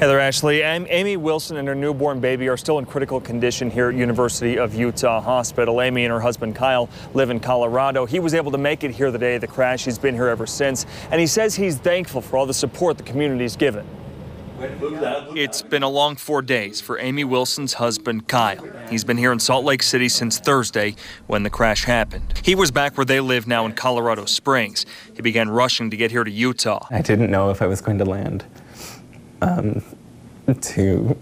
Heather Ashley, Amy Wilson and her newborn baby are still in critical condition here at University of Utah Hospital. Amy and her husband Kyle live in Colorado. He was able to make it here the day of the crash. He's been here ever since, and he says he's thankful for all the support the community's given. It's been a long 4 days for Amy Wilson's husband, Kyle. He's been here in Salt Lake City since Thursday when the crash happened. He was back where they live now in Colorado Springs. He began rushing to get here to Utah. I didn't know if I was going to land to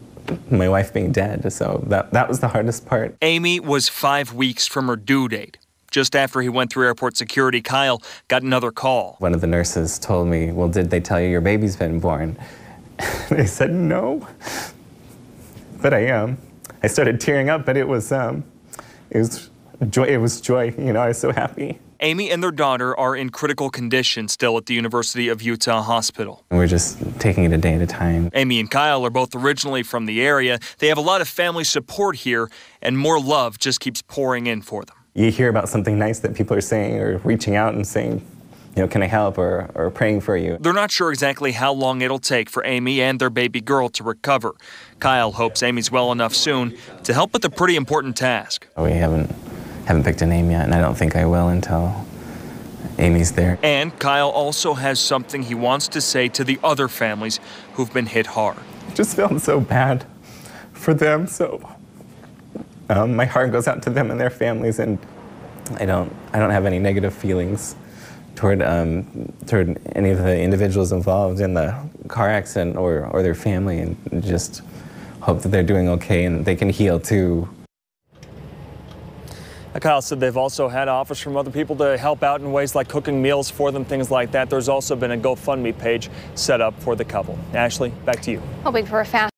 my wife being dead, so that was the hardest part. Amy was 5 weeks from her due date. Just after he went through airport security, Kyle got another call. One of the nurses told me, well, did they tell you your baby's been born? They said no, but I am. I started tearing up, but it was joy, you know, I was so happy. Amy and their daughter are in critical condition still at the University of Utah Hospital. We're just taking it a day at a time. Amy and Kyle are both originally from the area. They have a lot of family support here, and more love just keeps pouring in for them. You hear about something nice that people are saying or reaching out and saying, you know, can I help, or praying for you. They're not sure exactly how long it'll take for Amy and their baby girl to recover. Kyle hopes Amy's well enough soon to help with a pretty important task. We haven't picked a name yet, and I don't think I will until Amy's there. And Kyle also has something he wants to say to the other families who've been hit hard. I just felt so bad for them, so my heart goes out to them and their families, and I don't have any negative feelings toward any of the individuals involved in the car accident or their family, and just hope that they're doing okay and they can heal too. Kyle said they've also had offers from other people to help out in ways like cooking meals for them, things like that. There's also been a GoFundMe page set up for the couple. Ashley, back to you. Hoping for a fast